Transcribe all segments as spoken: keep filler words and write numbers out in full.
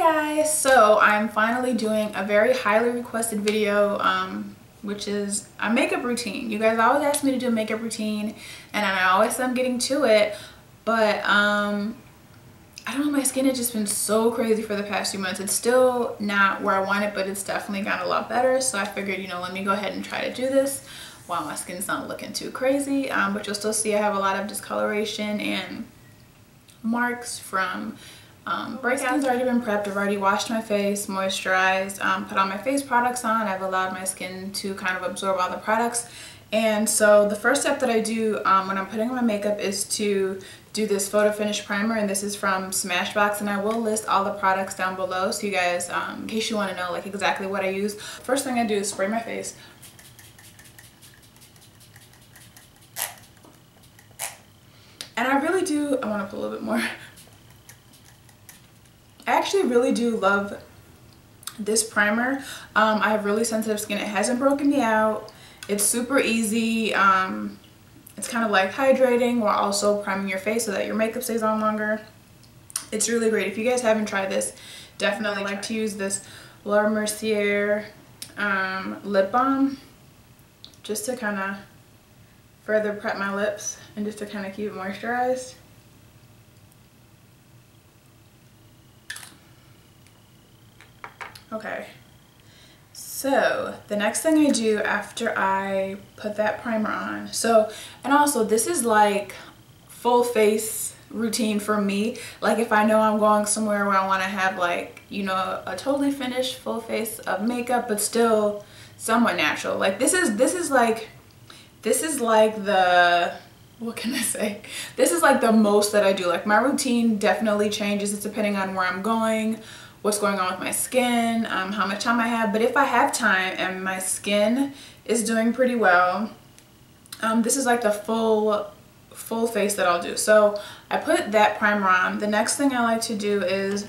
guys, so I'm finally doing a very highly requested video, um, which is a makeup routine. You guys always ask me to do a makeup routine, and I always say I'm getting to it, but um, I don't know, my skin has just been so crazy for the past few months. It's still not where I want it, but it's definitely gotten a lot better, so I figured, you know, let me go ahead and try to do this while my skin's not looking too crazy, um, but you'll still see I have a lot of discoloration and marks from um breakouts. Already been prepped. I've already washed my face, moisturized, um put all my face products on. I've allowed my skin to kind of absorb all the products, and so the first step that I do um when I'm putting on my makeup is to do this photo finish primer, and this is from Smashbox, and I will list all the products down below so you guys, um in case you want to know like exactly what I use. First thing I do is spray my face. And I really do, I want to put a little bit more. I actually really do love this primer. Um, I have really sensitive skin. It hasn't broken me out. It's super easy. Um, it's kind of like hydrating while also priming your face so that your makeup stays on longer. It's really great. If you guys haven't tried this, definitely like to use this Laura Mercier um, lip balm just to kind of further prep my lips and just to kind of keep it moisturized. Okay, so the next thing I do after I put that primer on, so, and also this is like full face routine for me. Like if I know I'm going somewhere where I want to have like, you know, a totally finished full face of makeup but still somewhat natural. Like this is, this is like This is like the, what can I say? This is like the most that I do. Like my routine definitely changes. It's depending on where I'm going, what's going on with my skin, um, how much time I have. But if I have time and my skin is doing pretty well, um, this is like the full, full face that I'll do. So I put that primer on. The next thing I like to do is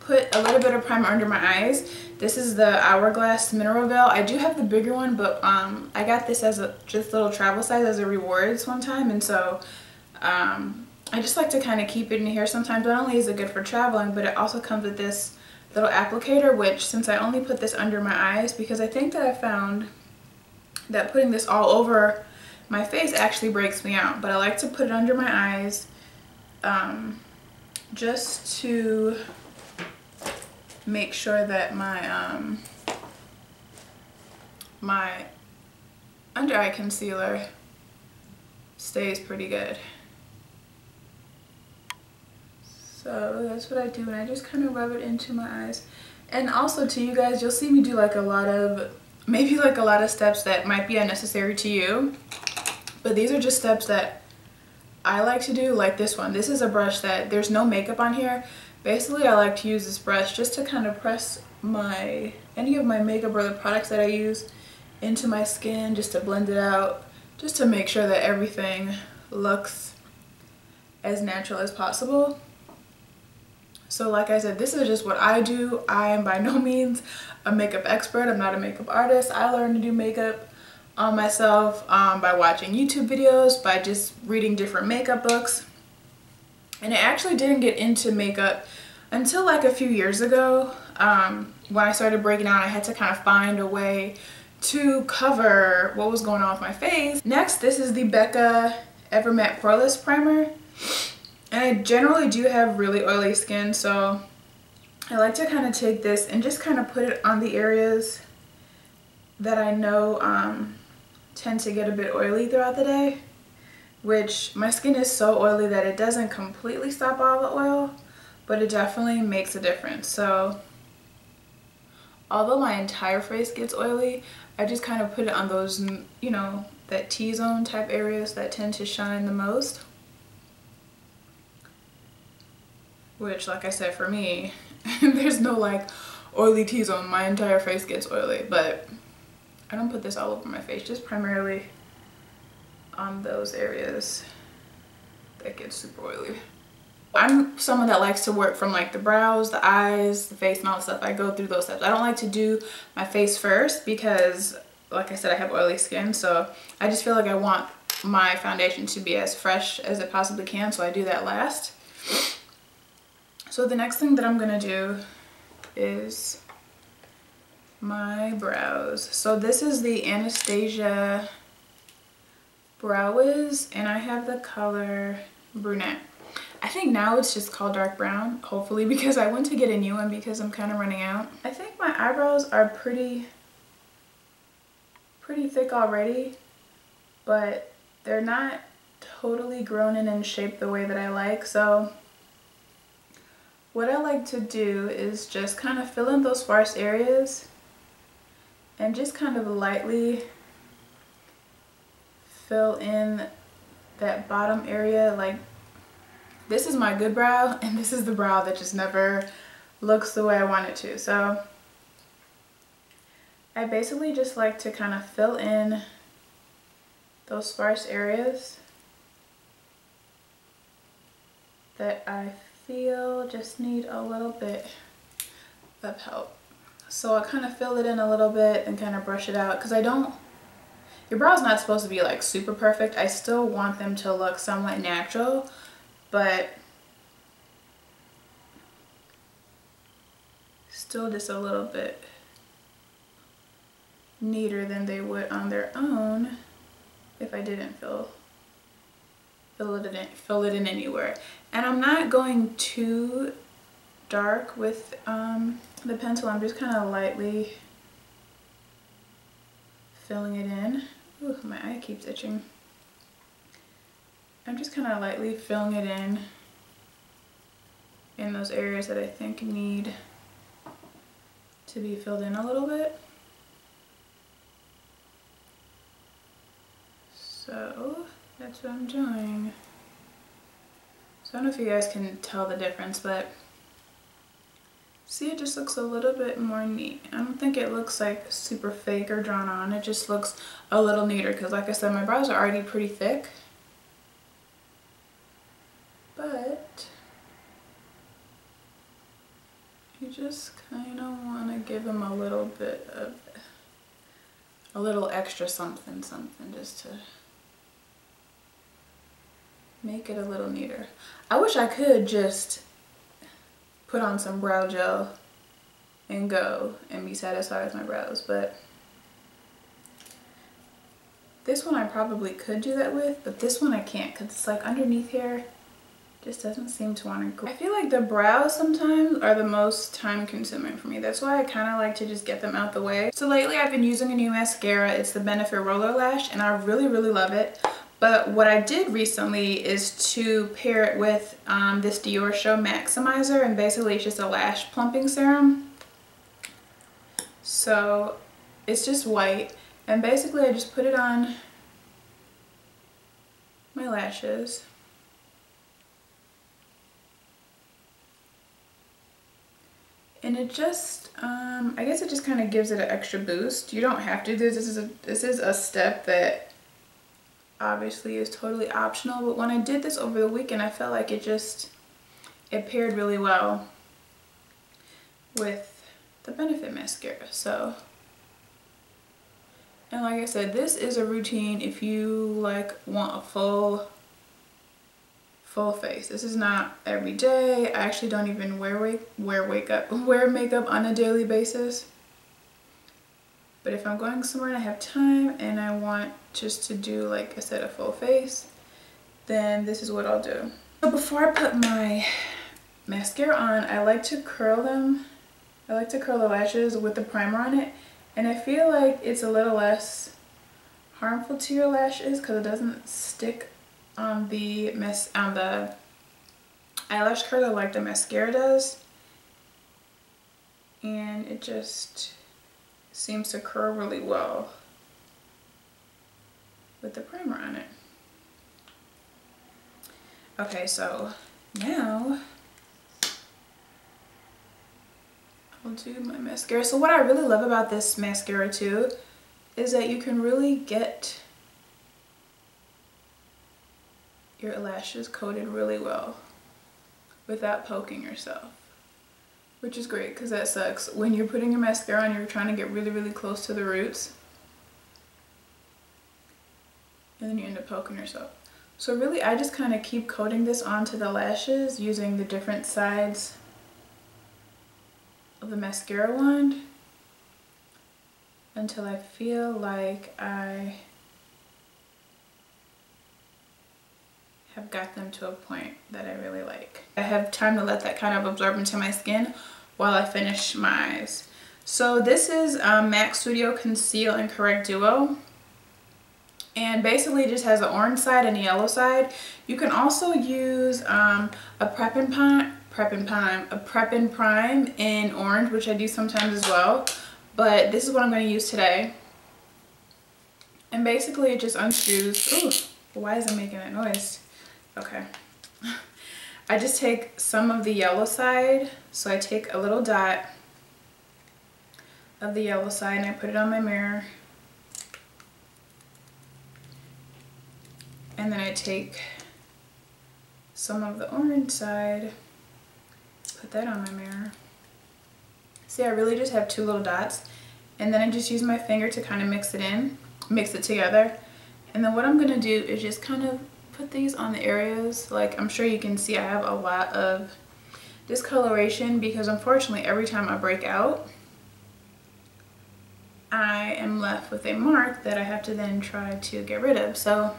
put a little bit of primer under my eyes. This is the Hourglass Mineral Veil. I do have the bigger one, but um, I got this as a just little travel size as a rewards one time, and so um, I just like to kind of keep it in here sometimes. Not only is it good for traveling, but it also comes with this little applicator, which since I only put this under my eyes, because I think that I found that putting this all over my face actually breaks me out, but I like to put it under my eyes um, just to make sure that my um, my under eye concealer stays pretty good. So that's what I do, and I just kind of rub it into my eyes. And also to you guys, you'll see me do like a lot of, maybe like a lot of steps that might be unnecessary to you, but these are just steps that I like to do, like this one. This is a brush that there's no makeup on here. Basically, I like to use this brush just to kind of press my, any of my makeup or the products that I use into my skin, just to blend it out, just to make sure that everything looks as natural as possible. So like I said, this is just what I do. I am by no means a makeup expert. I'm not a makeup artist. I learned to do makeup on myself um, by watching YouTube videos, by just reading different makeup books. And I actually didn't get into makeup until like a few years ago. Um, when I started breaking out, I had to kind of find a way to cover what was going on with my face. Next, this is the Becca Ever Matte Poreless Primer. And I generally do have really oily skin, so I like to kind of take this and just kind of put it on the areas that I know um, tend to get a bit oily throughout the day. Which my skin is so oily that it doesn't completely stop all the oil, but it definitely makes a difference. So although my entire face gets oily, I just kind of put it on those, you know, that T-zone type areas that tend to shine the most. Which, like I said, for me, there's no like oily T-zone. My entire face gets oily, but I don't put this all over my face, just primarily on those areas that get super oily. I'm someone that likes to work from like the brows, the eyes, the face, and all that stuff. I go through those steps. I don't like to do my face first because, like I said, I have oily skin, so I just feel like I want my foundation to be as fresh as it possibly can, so I do that last. So the next thing that I'm gonna do is my brows. So this is the Anastasia Brow Wiz, and I have the color brunette. I think now it's just called dark brown, hopefully, because I went to get a new one because I'm kind of running out. I think my eyebrows are pretty pretty thick already, but they're not totally grown in and shaped the way that I like. So what I like to do is just kind of fill in those sparse areas and just kind of lightly fill in that bottom area. Like, this is my good brow, and this is the brow that just never looks the way I want it to. So I basically just like to kind of fill in those sparse areas that I feel just need a little bit of help. So I kind of fill it in a little bit and kind of brush it out, because I don't, your brow's not supposed to be like super perfect. I still want them to look somewhat natural, but still just a little bit neater than they would on their own if I didn't fill fill it in fill it in anywhere. And I'm not going too dark with um, the pencil. I'm just kind of lightly filling it in. Ooh, my eye keeps itching. I'm just kind of lightly filling it in in those areas that I think need to be filled in a little bit. So that's what I'm doing. So I don't know if you guys can tell the difference, but see, it just looks a little bit more neat. I don't think it looks like super fake or drawn on. It just looks a little neater because, like I said, my brows are already pretty thick. But you just kind of want to give them a little bit of a little extra something, something just to make it a little neater. I wish I could just put on some brow gel and go and be satisfied with my brows, but this one I probably could do that with, but this one I can't because it's like underneath here just doesn't seem to want to go. I feel like the brows sometimes are the most time consuming for me. That's why I kind of like to just get them out the way. So lately I've been using a new mascara. It's the Benefit Roller Lash, and I really, really love it. But what I did recently is to pair it with um, this Dior Show Maximizer, and basically it's just a lash plumping serum. So it's just white, and basically I just put it on my lashes. And it just, um, I guess it just kind of gives it an extra boost. You don't have to do this. This is a, this is a step that obviously is totally optional, but when I did this over the weekend, I felt like it just, it paired really well with the Benefit mascara. So, and like I said, this is a routine if you like want a full full face. This is not every day. I actually don't even wear wake, wear wake up, wear makeup on a daily basis. But if I'm going somewhere and I have time and I want just to do, like I said, a full face, then this is what I'll do. So before I put my mascara on, I like to curl them. I like to curl the lashes with the primer on it, and I feel like it's a little less harmful to your lashes because it doesn't stick on the mas- on the eyelash curler like the mascara does, and it just seems to curl really well with the primer on it. Okay, so now I'll do my mascara. So what I really love about this mascara too is that you can really get your lashes coated really well without poking yourself, which is great because that sucks when you're putting your mascara on. You're trying to get really, really close to the roots, and then you end up poking yourself. So really, I just kind of keep coating this onto the lashes using the different sides the mascara wand until I feel like I have got them to a point that I really like. I have time to let that kind of absorb into my skin while I finish my eyes. So this is um, MAC Studio Conceal and Correct Duo. And basically it just has an orange side and a yellow side. You can also use um, a prep and prime, prep and prime, a prep and prime in orange, which I do sometimes as well. But this is what I'm going to use today. And basically it just unscrews. Ooh, why is it making that noise? Okay. I just take some of the yellow side. So I take a little dot of the yellow side and I put it on my mirror. And then I take some of the orange side, put that on my mirror. See, I really just have two little dots. And then I just use my finger to kind of mix it in, mix it together. And then what I'm going to do is just kind of put these on the areas. Like, I'm sure you can see I have a lot of discoloration because unfortunately every time I break out, I am left with a mark that I have to then try to get rid of. So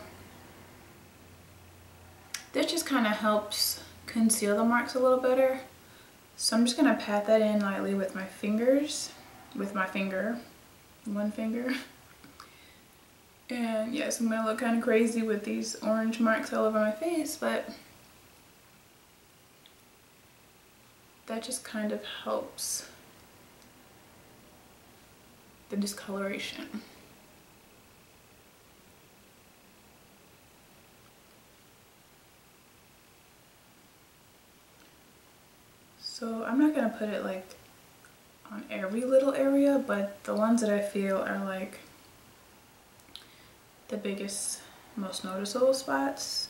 this just kind of helps conceal the marks a little better. So I'm just going to pat that in lightly with my fingers, with my finger, one finger. And yes, I'm going to look kind of crazy with these orange marks all over my face, but that just kind of helps the discoloration. So I'm not going to put it like on every little area, but the ones that I feel are like the biggest, most noticeable spots,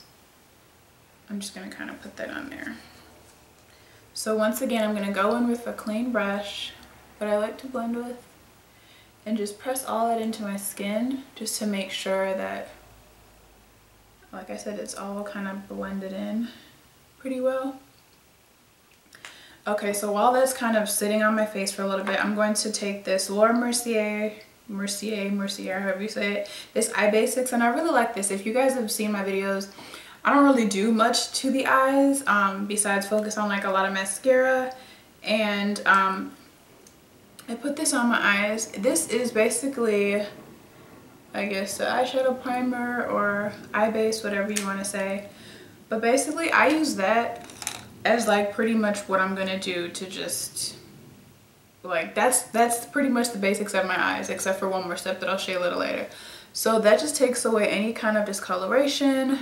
I'm just going to kind of put that on there. So once again, I'm going to go in with a clean brush that I like to blend with and just press all that into my skin just to make sure that, like I said, it's all kind of blended in pretty well. Okay, so while that's kind of sitting on my face for a little bit, I'm going to take this Laura Mercier, Mercier, Mercier, however you say it, this eye basics, and I really like this. If you guys have seen my videos, I don't really do much to the eyes um, besides focus on like a lot of mascara, and um, I put this on my eyes. This is basically, I guess, an eyeshadow primer or eye base, whatever you want to say, but basically I use that as like pretty much what I'm gonna do to just like that's that's pretty much the basics of my eyes, except for one more step that I'll show you a little later. So that just takes away any kind of discoloration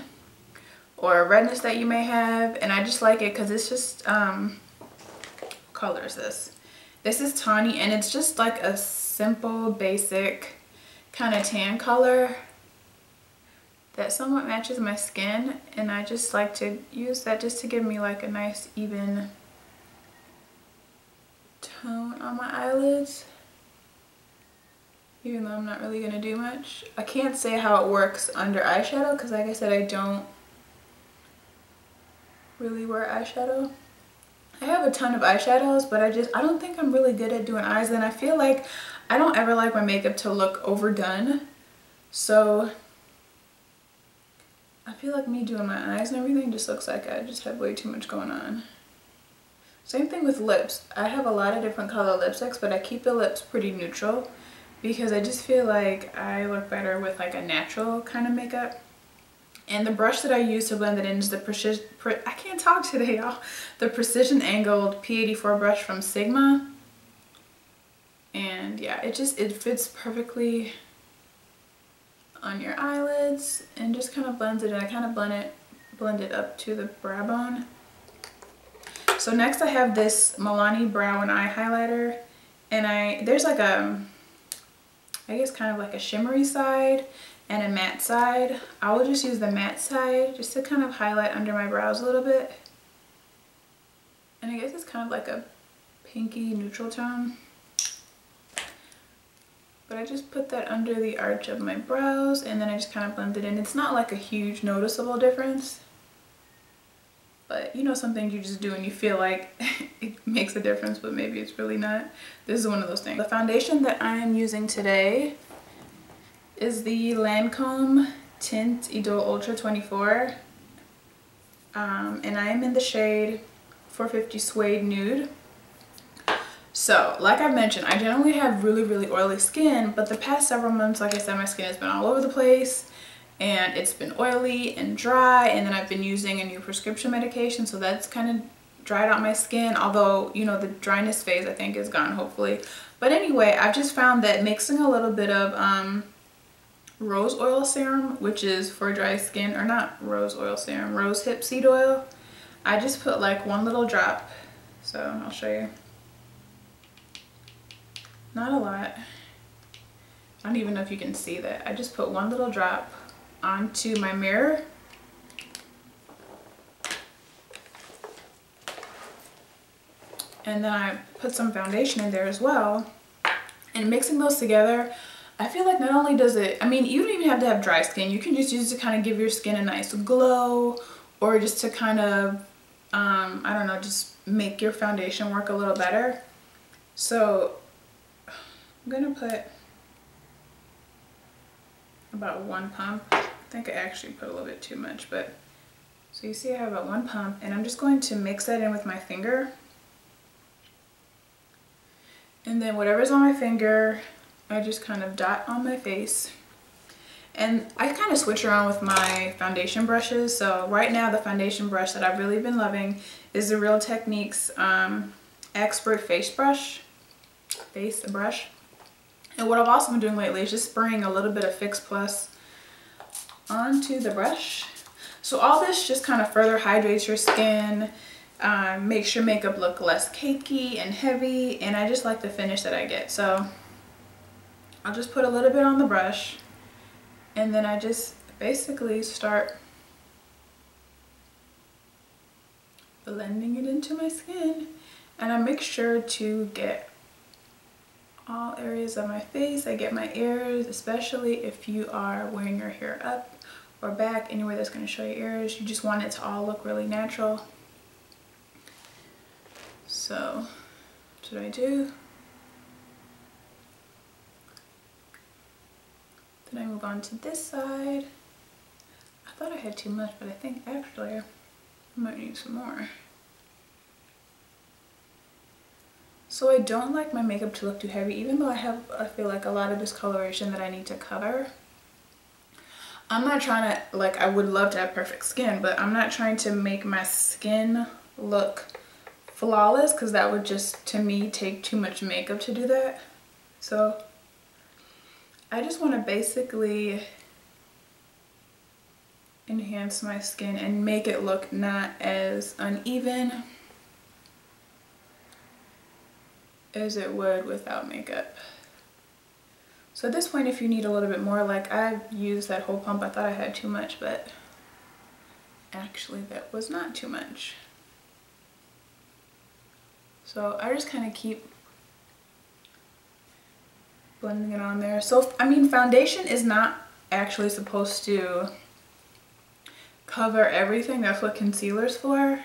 or redness that you may have, and I just like it because it's just um what color is this? This is tawny, and it's just like a simple basic kind of tan color that somewhat matches my skin, and I just like to use that just to give me like a nice even tone on my eyelids, even though I'm not really gonna do much. I can't say how it works under eyeshadow because like I said, I don't really wear eyeshadow. I have a ton of eyeshadows, but I just I don't think I'm really good at doing eyes, and I feel like I don't ever like my makeup to look overdone. So I feel like me doing my eyes and everything just looks like I just have way too much going on. Same thing with lips. I have a lot of different color lipsticks, but I keep the lips pretty neutral because I just feel like I look better with like a natural kind of makeup. And the brush that I use to blend it in is the Precision, Pre I can't talk today y'all, the Precision Angled P eighty-four brush from Sigma. And yeah, it just, it fits perfectly on your eyelids and just kind of blends it in. I kind of blend it blend it up to the brow bone. So next I have this Milani brow and eye highlighter, and I there's like a I guess kind of like a shimmery side and a matte side. I will just use the matte side just to kind of highlight under my brows a little bit, and I guess it's kind of like a pinky neutral tone. But I just put that under the arch of my brows, and then I just kind of blend it in. It's not like a huge noticeable difference. But you know, some things you just do and you feel like it makes a difference, but maybe it's really not. This is one of those things. The foundation that I am using today is the Lancome Tint Idol Ultra twenty-four. Um, and I am in the shade four fifty Suede Nude. So, like I mentioned, I generally have really, really oily skin, but the past several months, like I said, my skin has been all over the place. And it's been oily and dry, and then I've been using a new prescription medication, so that's kind of dried out my skin, although, you know, the dryness phase I think is gone, hopefully. But anyway, I've just found that mixing a little bit of um, rose oil serum, which is for dry skin, or not rose oil serum, rose hip seed oil. I just put like one little drop, so I'll show you. Not a lot. I don't even know if you can see that. I just put one little drop onto my mirror, and then I put some foundation in there as well, and mixing those together, I feel like not only does it, I mean, you don't even have to have dry skin, you can just use it to kind of give your skin a nice glow, or just to kind of um, I don't know, just make your foundation work a little better. So I'm gonna put about one pump. I think I actually put a little bit too much, but so you see I have about one pump, and I'm just going to mix that in with my finger, and then whatever's on my finger I just kind of dot on my face. And I kind of switch around with my foundation brushes, so right now the foundation brush that I've really been loving is the Real Techniques um, Expert Face Brush Face Brush. And what I've also been doing lately is just spraying a little bit of Fix Plus onto the brush. So all this just kind of further hydrates your skin, um, makes your makeup look less cakey and heavy, and I just like the finish that I get. So I'll just put a little bit on the brush, and then I just basically start blending it into my skin, and I make sure to get all areas of my face. I get my ears, especially if you are wearing your hair up or back, anywhere that's going to show your ears. You just want it to all look really natural. So that's what I do. Then I move on to this side. I thought I had too much, but I think actually I might need some more. So I don't like my makeup to look too heavy, even though I have, I feel like, a lot of discoloration that I need to cover. I'm not trying to, like, I would love to have perfect skin, but I'm not trying to make my skin look flawless, because that would just, to me, take too much makeup to do that. So I just want to basically enhance my skin and make it look not as uneven as it would without makeup. So at this point, if you need a little bit more, like I used that whole pump, I thought I had too much, but actually that was not too much. So I just kind of keep blending it on there. So, I mean, foundation is not actually supposed to cover everything. That's what concealer's for.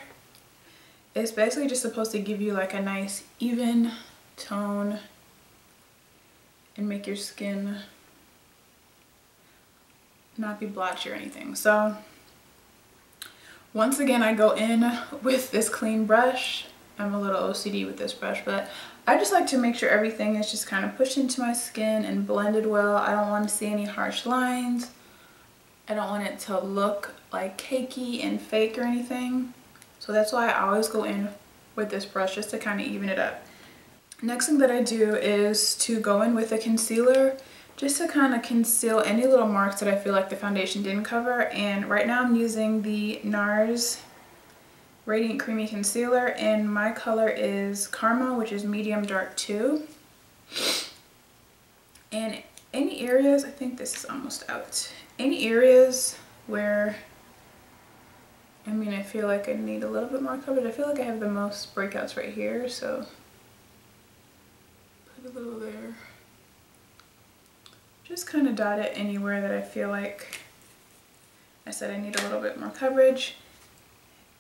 It's basically just supposed to give you like a nice even tone and make your skin not be blotchy or anything. So once again, I go in with this clean brush. I'm a little O C D with this brush, but I just like to make sure everything is just kind of pushed into my skin and blended well. I don't want to see any harsh lines. I don't want it to look like cakey and fake or anything. So that's why I always go in with this brush, just to kind of even it up. Next thing that I do is to go in with a concealer, just to kind of conceal any little marks that I feel like the foundation didn't cover. And right now I'm using the NARS Radiant Creamy Concealer, and my color is Karma, which is medium dark two. And any areas, I think this is almost out, any areas where, I mean, I feel like I need a little bit more coverage. I feel like I have the most breakouts right here, so put a little there. Just kind of dot it anywhere that I feel like, I said I need a little bit more coverage.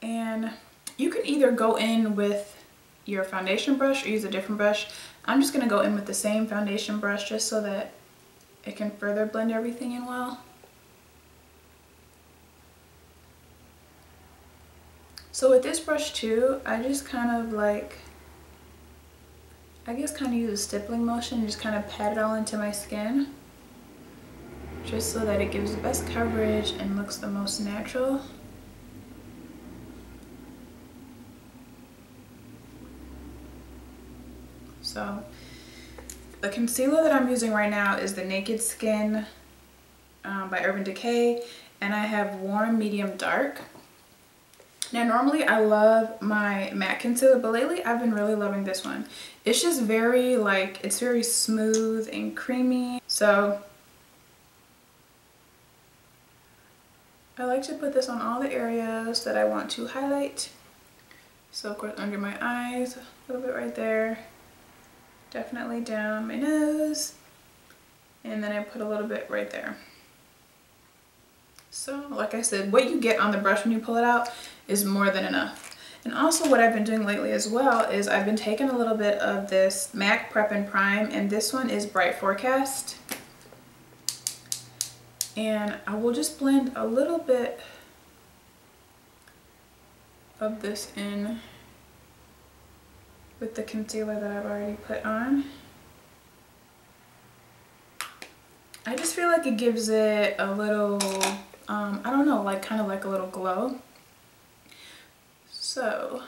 And you can either go in with your foundation brush or use a different brush. I'm just going to go in with the same foundation brush just so that it can further blend everything in well. So with this brush too, I just kind of like, I guess kind of use a stippling motion and just kind of pat it all into my skin. Just so that it gives the best coverage and looks the most natural. So the concealer that I'm using right now is the Naked Skin um, by Urban Decay, and I have Warm, Medium, Dark. Now normally I love my MAC concealer, but lately I've been really loving this one. It's just very like, it's very smooth and creamy. So I like to put this on all the areas that I want to highlight. So of course under my eyes, a little bit right there. Definitely down my nose, and then I put a little bit right there. So like I said, what you get on the brush when you pull it out is more than enough. And also what I've been doing lately as well is I've been taking a little bit of this MAC Prep and Prime, and this one is Bright Forecast. And I will just blend a little bit of this in with the concealer that I've already put on. I just feel like it gives it a little, um, I don't know, like kind of like a little glow. So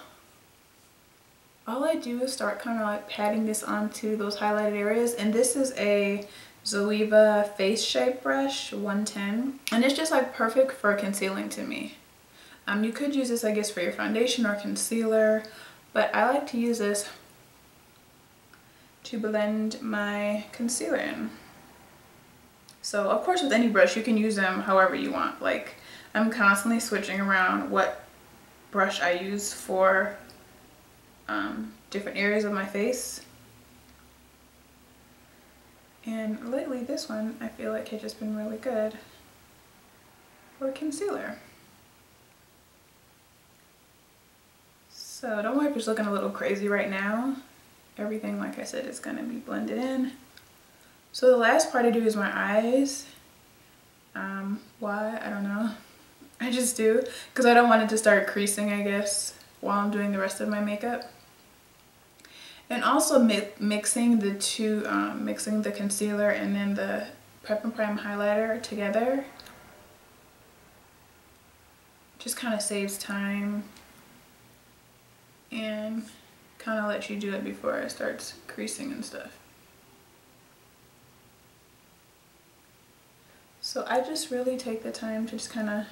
all I do is start kind of like patting this onto those highlighted areas, and this is a Zoeva Face Shape Brush one ten, and it's just like perfect for concealing to me. Um, you could use this, I guess, for your foundation or concealer, but I like to use this to blend my concealer in. So of course with any brush you can use them however you want. Like I'm constantly switching around what brush I use for um, different areas of my face. And lately this one I feel like it's just been really good for concealer. So don't worry if it's looking a little crazy right now. Everything, like I said, is gonna be blended in. So the last part I do is my eyes. Um, why? I don't know. I just do, because I don't want it to start creasing, I guess, while I'm doing the rest of my makeup. And also mi mixing the two, um, mixing the concealer and then the Prep and Prime highlighter together just kind of saves time and kind of let you do it before it starts creasing and stuff. So I just really take the time to just kind of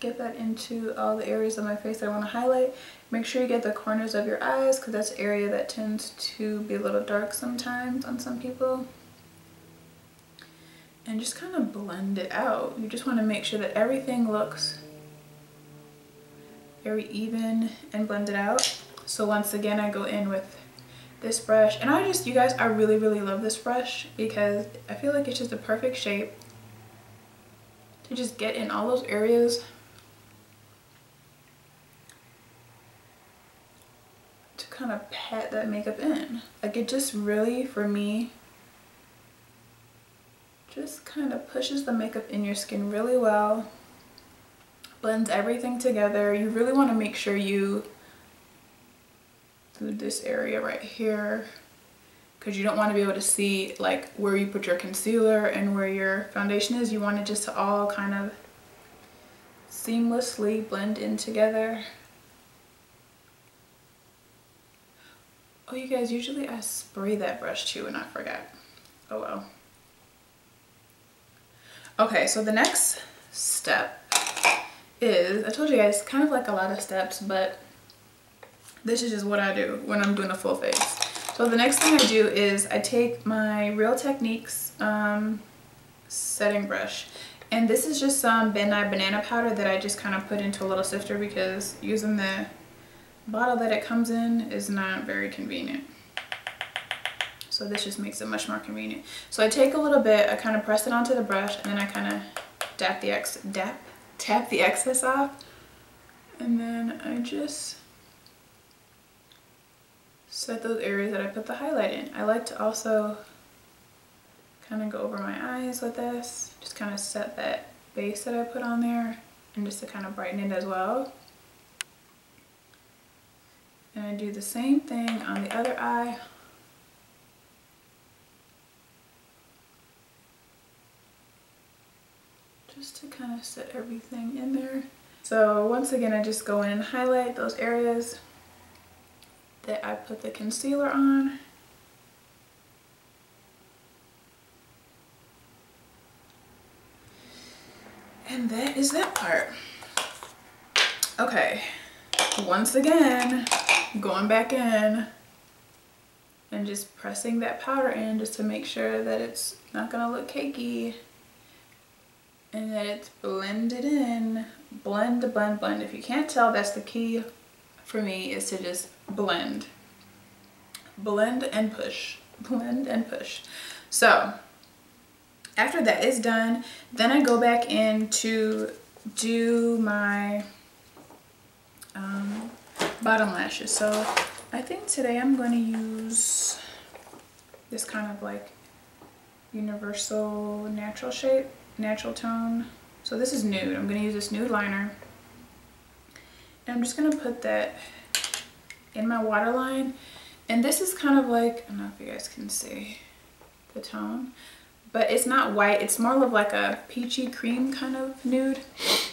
get that into all the areas of my face that I want to highlight. Make sure you get the corners of your eyes, because that's an area that tends to be a little dark sometimes on some people. And just kind of blend it out. You just want to make sure that everything looks very even and blended out. So once again, I go in with this brush, and I just, you guys, I really, really love this brush because I feel like it's just the perfect shape to just get in all those areas to kind of pat that makeup in. Like it just really, for me, just kind of pushes the makeup in your skin really well, blends everything together. You really want to make sure you this area right here, because you don't want to be able to see like where you put your concealer and where your foundation is. You want it just to all kind of seamlessly blend in together. Oh, you guys, usually I spray that brush too and I forgot. Oh well. Okay, so the next step is, I told you guys, kind of like a lot of steps, but this is just what I do when I'm doing a full face. So the next thing I do is I take my Real Techniques um, setting brush. And this is just some Ben Nye banana powder that I just kind of put into a little sifter, because using the bottle that it comes in is not very convenient. So this just makes it much more convenient. So I take a little bit, I kind of press it onto the brush, and then I kind of dap the ex dap, tap the excess off. And then I just set those areas that I put the highlight in. I like to also kind of go over my eyes with this, just kind of set that base that I put on there and just to kind of brighten it as well. And I do the same thing on the other eye. Just to kind of set everything in there. So once again, I just go in and highlight those areas that I put the concealer on. And that is that part. Okay, once again, going back in and just pressing that powder in just to make sure that it's not gonna look cakey and that it's blended in. Blend, blend, blend. If you can't tell, that's the key for me, is to just blend. Blend and push. Blend and push. So, after that is done, then I go back in to do my um, bottom lashes. So, I think today I'm going to use this kind of like universal natural shape. Natural tone. So this is nude. I'm going to use this nude liner. And I'm just going to put that in my waterline. And this is kind of like, I don't know if you guys can see the tone, but it's not white. It's more of like a peachy cream kind of nude.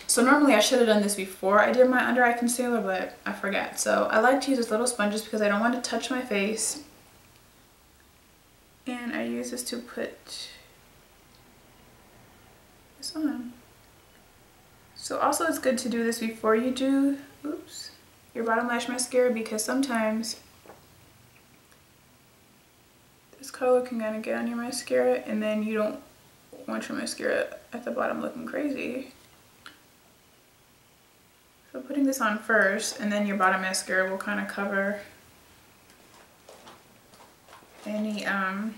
So normally I should have done this before I did my under eye concealer, but I forgot. So I like to use this little sponge just because I don't want to touch my face. And I use this to put this on. So also it's good to do this before you do oops your bottom lash mascara, because sometimes this color can kind of get on your mascara and then you don't want your mascara at the bottom looking crazy. So putting this on first and then your bottom mascara will kind of cover any um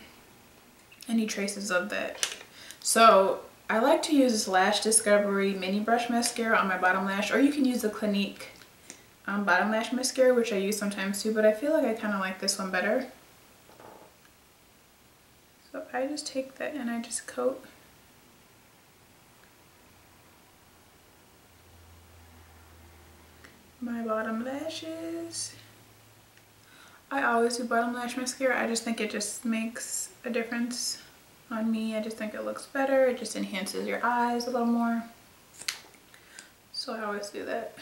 any traces of that. So I like to use this Lash Discovery Mini Brush Mascara on my bottom lash, or you can use the Clinique um, Bottom Lash Mascara, which I use sometimes too, but I feel like I kind of like this one better. So I just take that and I just coat. My bottom lashes. I always do bottom lash mascara. I just think it just makes a difference. On me, I just think it looks better. It just enhances your eyes a little more. So I always do that.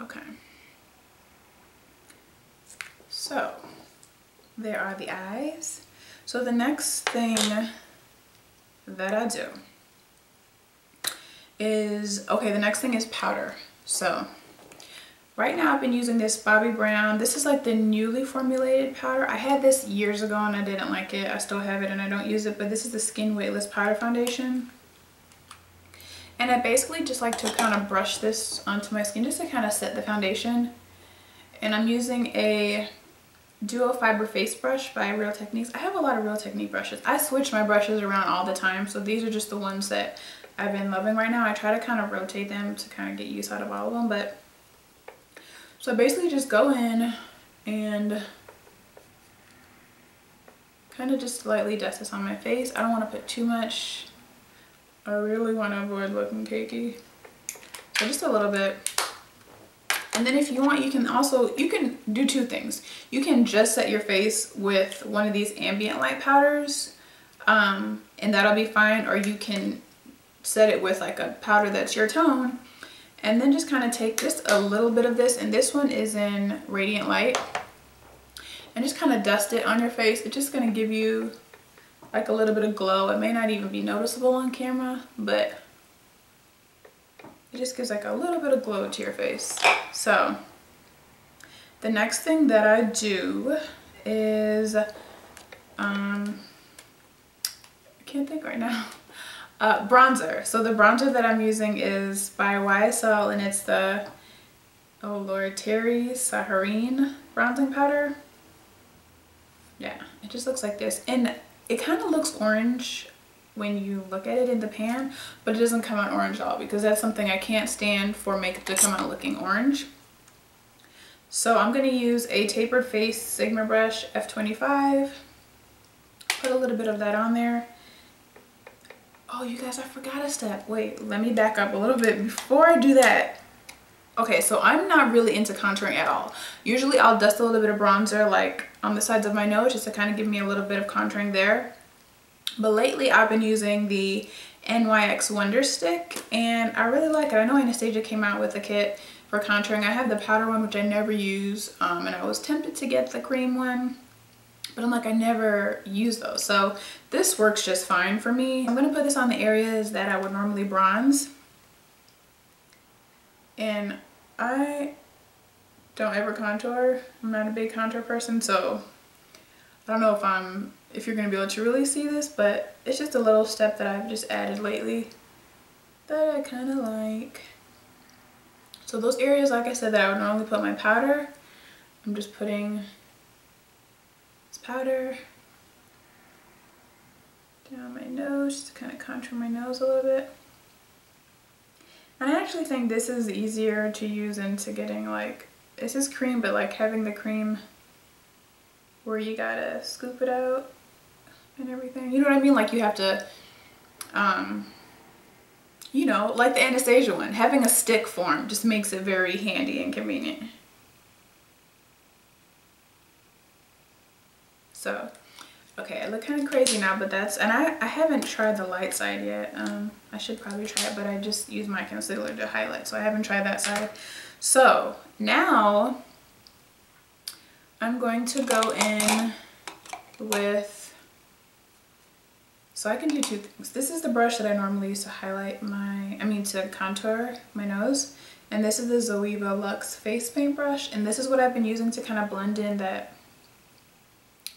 Okay. So there are the eyes. So the next thing that I do is, okay, the next thing is powder. So right now I've been using this Bobbi Brown. This is like the newly formulated powder. I had this years ago and I didn't like it. I still have it and I don't use it, but this is the Skin Weightless Powder Foundation. And I basically just like to kind of brush this onto my skin just to kind of set the foundation. And I'm using a duo fiber face brush by Real Techniques. I have a lot of Real Technique brushes. I switch my brushes around all the time, so these are just the ones that I've been loving right now. I try to kind of rotate them to kind of get use out of all of them, but so basically just go in and kind of just lightly dust this on my face. I don't want to put too much. I really want to avoid looking cakey, so just a little bit. And then if you want, you can also, you can do two things. You can just set your face with one of these ambient light powders um, and that'll be fine, or you can set it with like a powder that's your tone and then just kind of take just a little bit of this, and this one is in Radiant Light, and just kind of dust it on your face. It's just going to give you like a little bit of glow. It may not even be noticeable on camera, but it just gives like a little bit of glow to your face. So the next thing that I do is um I can't think right now. Uh, bronzer. So the bronzer that I'm using is by Y S L, and it's the, oh Lord, Terry Saharine bronzing powder. Yeah, it just looks like this. And it kind of looks orange when you look at it in the pan, but it doesn't come out orange at all, because that's something I can't stand, for makeup to come out looking orange. So I'm going to use a tapered face Sigma brush, F twenty-five. Put a little bit of that on there. Oh, you guys, I forgot a step. Wait, let me back up a little bit before I do that. Okay, so I'm not really into contouring at all. Usually I'll dust a little bit of bronzer like on the sides of my nose just to kind of give me a little bit of contouring there. But lately I've been using the N Y X Wonder Stick and I really like it. I know Anastasia came out with a kit for contouring. I have the powder one, which I never use, um, and I was tempted to get the cream one, but I'm like, I never use those. So this works just fine for me. I'm going to put this on the areas that I would normally bronze. And I don't ever contour. I'm not a big contour person, so I don't know if I'm if you're going to be able to really see this, but it's just a little step that I've just added lately that I kind of like. So those areas, like I said, that I would normally put my powder, I'm just putting this powder down my nose just to kind of contour my nose a little bit. And I actually think this is easier to use into getting, like, this is cream, but like having the cream where you gotta scoop it out and everything. You know what I mean? Like you have to, um, you know, like the Anastasia one. Having a stick form just makes it very handy and convenient. So, okay, I look kind of crazy now, but that's, and I, I haven't tried the light side yet. Um, I should probably try it, but I just use my concealer to highlight, so I haven't tried that side. So, now I'm going to go in with, so I can do two things. This is the brush that I normally use to highlight my, I mean to contour my nose. And this is the Zoeva Luxe Face Paint Brush. And this is what I've been using to kind of blend in that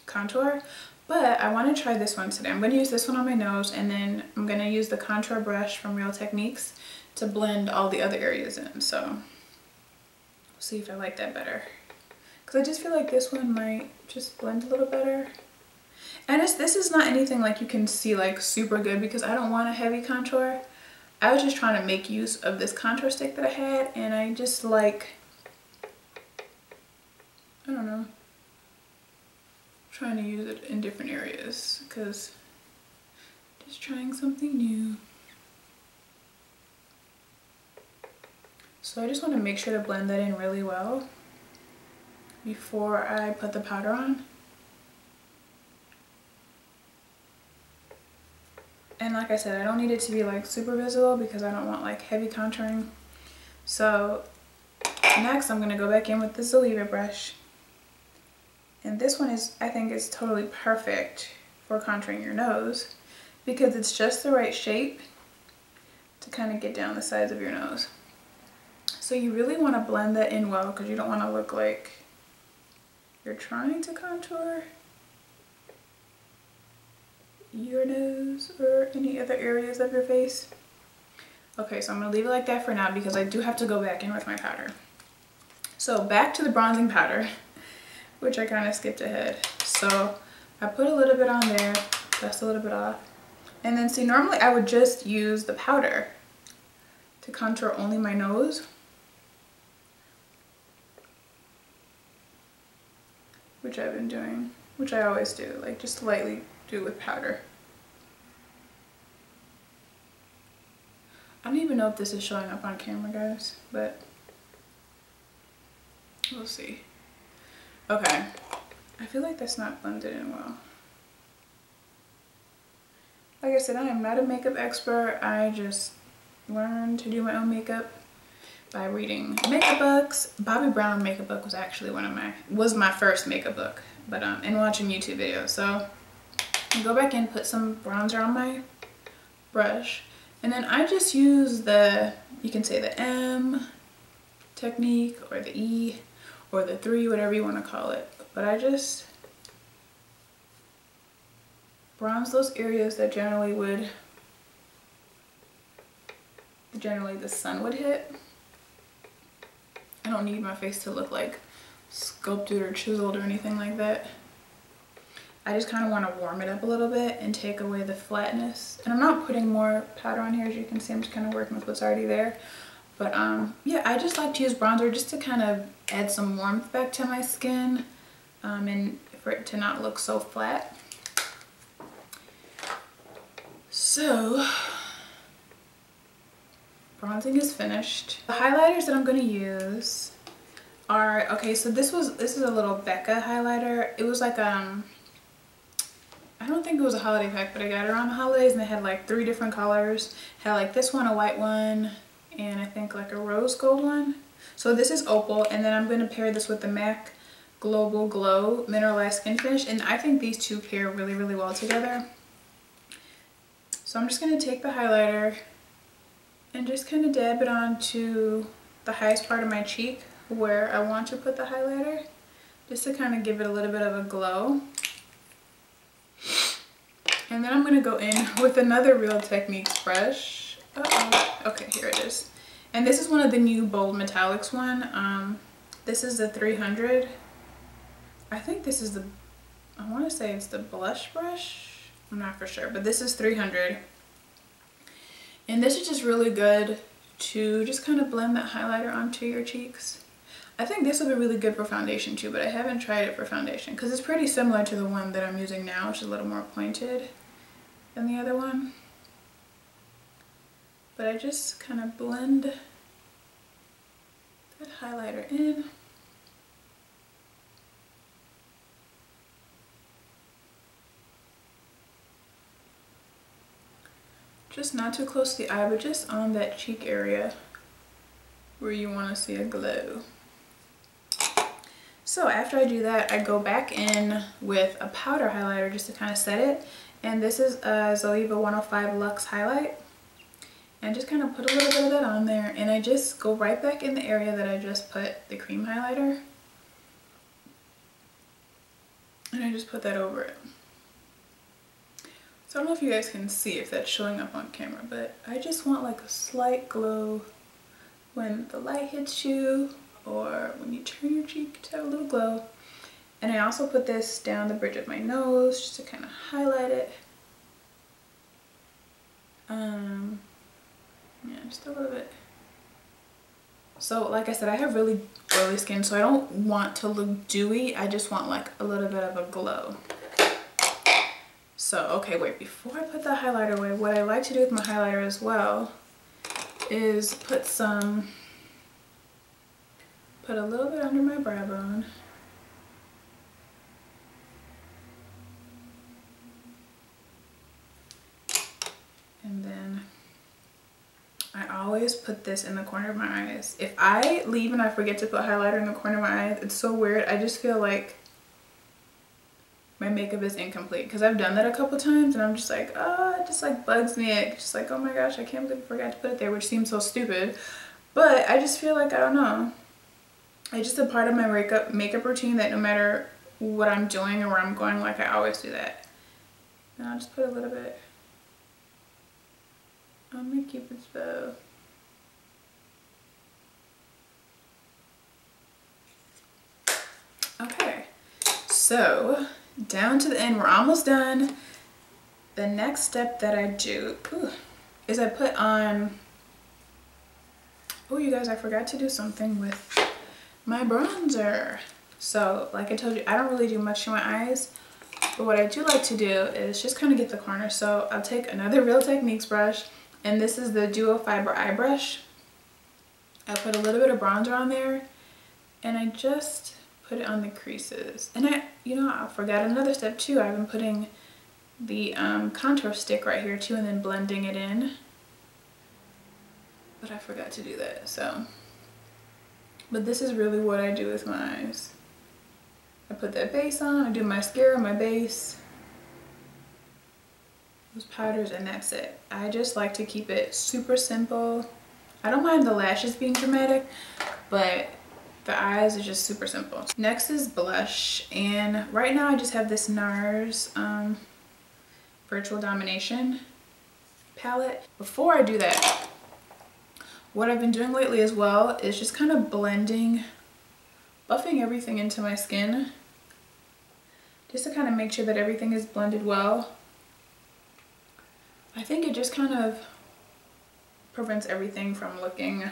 contour. But I want to try this one today. I'm going to use this one on my nose, and then I'm going to use the contour brush from Real Techniques to blend all the other areas in. So, we'll see if I like that better. Because I just feel like this one might just blend a little better. And it's, this is not anything like you can see like super good, because I don't want a heavy contour. I was just trying to make use of this contour stick that I had, and I just like, I don't know, trying to use it in different areas because just trying something new. So I just want to make sure to blend that in really well before I put the powder on. And like I said, I don't need it to be like super visible because I don't want like heavy contouring. So next I'm going to go back in with the Zoeva brush. And this one is, I think, is totally perfect for contouring your nose because it's just the right shape to kind of get down the sides of your nose. So you really want to blend that in well because you don't want to look like you're trying to contour your nose or any other areas of your face. Okay, so I'm going to leave it like that for now because I do have to go back in with my powder. So back to the bronzing powder, which I kind of skipped ahead. So I put a little bit on there, dust a little bit off. And then see, normally I would just use the powder to contour only my nose, which I've been doing, which I always do, like just lightly do with powder. I don't even know if this is showing up on camera, guys, but we'll see. Okay, I feel like that's not blended in well. Like I said, I am not a makeup expert. I just learned to do my own makeup by reading makeup books. Bobbi Brown makeup book was actually one of my, was my first makeup book, but um, and watching YouTube videos. So I go back and put some bronzer on my brush, and then I just use the, you can say the M technique or the E or the three, whatever you want to call it. But I just bronze those areas that generally would, generally the sun would hit. I don't need my face to look like sculpted or chiseled or anything like that. I just kind of want to warm it up a little bit and take away the flatness. And I'm not putting more powder on here, as you can see. I'm just kind of working with what's already there. But um, yeah, I just like to use bronzer just to kind of add some warmth back to my skin um, and for it to not look so flat. So, bronzing is finished. The highlighters that I'm going to use are, okay, so this was, this is a little Becca highlighter. It was like, um, I don't think it was a holiday pack, but I got it around the holidays and they had like three different colors. Had like this one, a white one, and I think like a rose gold one. So this is Opal, and then I'm going to pair this with the MAC Global Glow Mineralized Skin Finish, and I think these two pair really, really well together. So I'm just going to take the highlighter and just kind of dab it onto the highest part of my cheek where I want to put the highlighter, just to kind of give it a little bit of a glow. And then I'm going to go in with another Real Techniques brush. Uh-oh. Okay, here it is. And this is one of the new Bold Metallics one. Um, this is the three hundred. I think this is the, I want to say it's the blush brush. I'm not for sure, but this is three hundred. And this is just really good to just kind of blend that highlighter onto your cheeks. I think this will be really good for foundation too, but I haven't tried it for foundation because it's pretty similar to the one that I'm using now, which is a little more pointed than the other one. But I just kind of blend that highlighter in. Just not too close to the eye, but just on that cheek area where you want to see a glow. So after I do that, I go back in with a powder highlighter just to kind of set it. And this is a Zoeva one oh five Luxe Highlight. And just kind of put a little bit of that on there, and I just go right back in the area that I just put the cream highlighter. And I just put that over it. I don't know if you guys can see if that's showing up on camera, but I just want like a slight glow when the light hits you or when you turn your cheek to have a little glow. And I also put this down the bridge of my nose just to kind of highlight it. Um, yeah, just a little bit. So like I said, I have really oily skin, so I don't want to look dewy. I just want like a little bit of a glow. So, okay, wait, before I put the highlighter away, what I like to do with my highlighter as well is put some, put a little bit under my brow bone. And then I always put this in the corner of my eyes. If I leave and I forget to put highlighter in the corner of my eyes, it's so weird. I just feel like my makeup is incomplete, because I've done that a couple times and I'm just like, oh, it just like bugs me. It's just like, oh my gosh, I can't believe I forgot to put it there, which seems so stupid. But I just feel like, I don't know, it's just a part of my makeup makeup routine that no matter what I'm doing or where I'm going, like I always do that. And I'll just put a little bit on my cupid's bow. Okay, so down to the end, we're almost done. The next step that I do ooh, is I put on, oh you guys, I forgot to do something with my bronzer. So like I told you, I don't really do much to my eyes, but what I do like to do is just kind of get the corner. So I'll take another Real Techniques brush, and this is the Duo Fiber Eye Brush. I put a little bit of bronzer on there, and I just put it on the creases. And I, you know, I forgot another step too. I've been putting the um, contour stick right here too, and then blending it in. But I forgot to do that, so. But this is really what I do with my eyes. I put that base on, I do mascara, my base, those powders, and that's it. I just like to keep it super simple. I don't mind the lashes being dramatic, but the eyes are just super simple. Next is blush, and right now I just have this NARS um, Virtual Domination palette. Before I do that, what I've been doing lately as well is just kind of blending, buffing everything into my skin. just to kind of make sure that everything is blended well. I think it just kind of prevents everything from looking,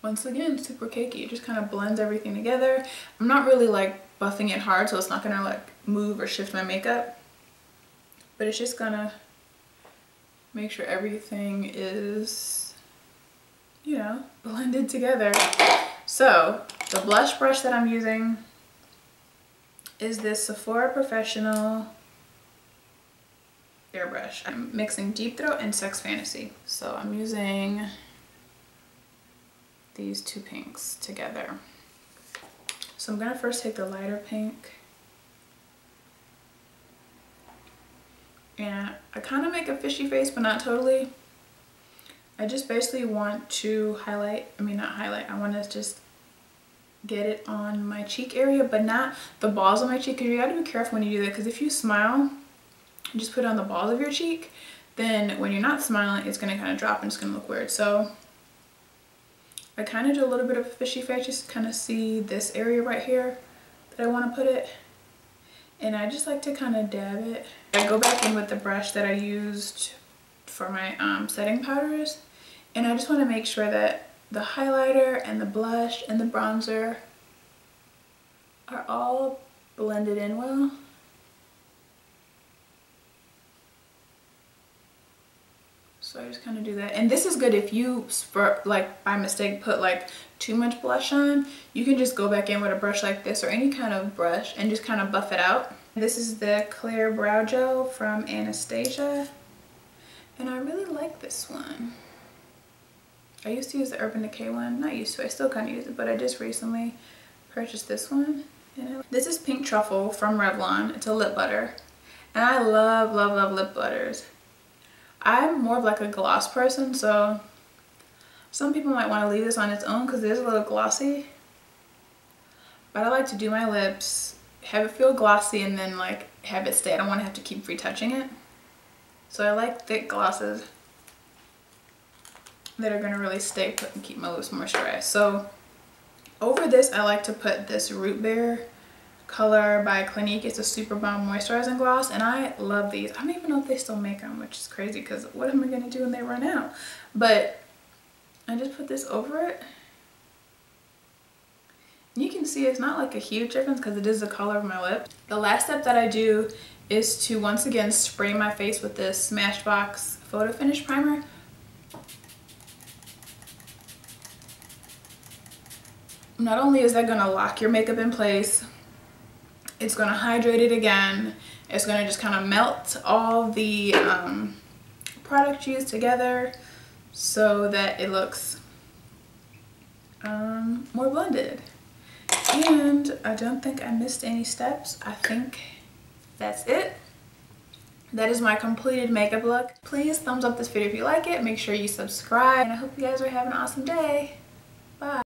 once again, super cakey. It just kind of blends everything together. I'm not really like buffing it hard, so it's not gonna like move or shift my makeup, but it's just gonna make sure everything is, you know, blended together. So the blush brush that I'm using is this Sephora Professional Airbrush. I'm mixing Deep Throat and Sex Fantasy. So I'm using these two pinks together. So I'm gonna first take the lighter pink, and I kind of make a fishy face, but not totally. I just basically want to highlight, I mean not highlight, I want to just get it on my cheek area, but not the balls of my cheek, because you gotta be careful when you do that, because if you smile, you just put it on the balls of your cheek, then when you're not smiling, it's gonna kind of drop and it's gonna look weird. So I kind of do a little bit of a fishy face, just kind of see this area right here that I want to put it. And I just like to kind of dab it. I go back in with the brush that I used for my um, setting powders. And I just want to make sure that the highlighter and the blush and the bronzer are all blended in well. So I just kind of do that. And this is good if you, like by mistake, put like too much blush on. You can just go back in with a brush like this or any kind of brush and just kind of buff it out. This is the Clear Brow Gel from Anastasia. And I really like this one. I used to use the Urban Decay one. Not used to, I still kind of use it, but I just recently purchased this one. And this is Pink Truffle from Revlon. It's a lip butter. And I love, love, love lip butters. I'm more of like a gloss person, so some people might want to leave this on its own because it is a little glossy. But I like to do my lips, have it feel glossy, and then like have it stay. I don't want to have to keep retouching it. So I like thick glosses that are going to really stay put and keep my lips moisturized. So over this, I like to put this Root Beer color by Clinique. It's a super bomb moisturizing gloss, and I love these. I don't even know if they still make them, which is crazy because what am I going to do when they run out? But I just put this over it. You can see it's not like a huge difference because it is the color of my lip. The last step that I do is to once again spray my face with this Smashbox Photo Finish Primer. Not only is that going to lock your makeup in place, it's going to hydrate it again. It's going to just kind of melt all the um, product used together so that it looks um, more blended. And I don't think I missed any steps. I think that's it. That is my completed makeup look. Please thumbs up this video if you like it. Make sure you subscribe. And I hope you guys are having an awesome day. Bye.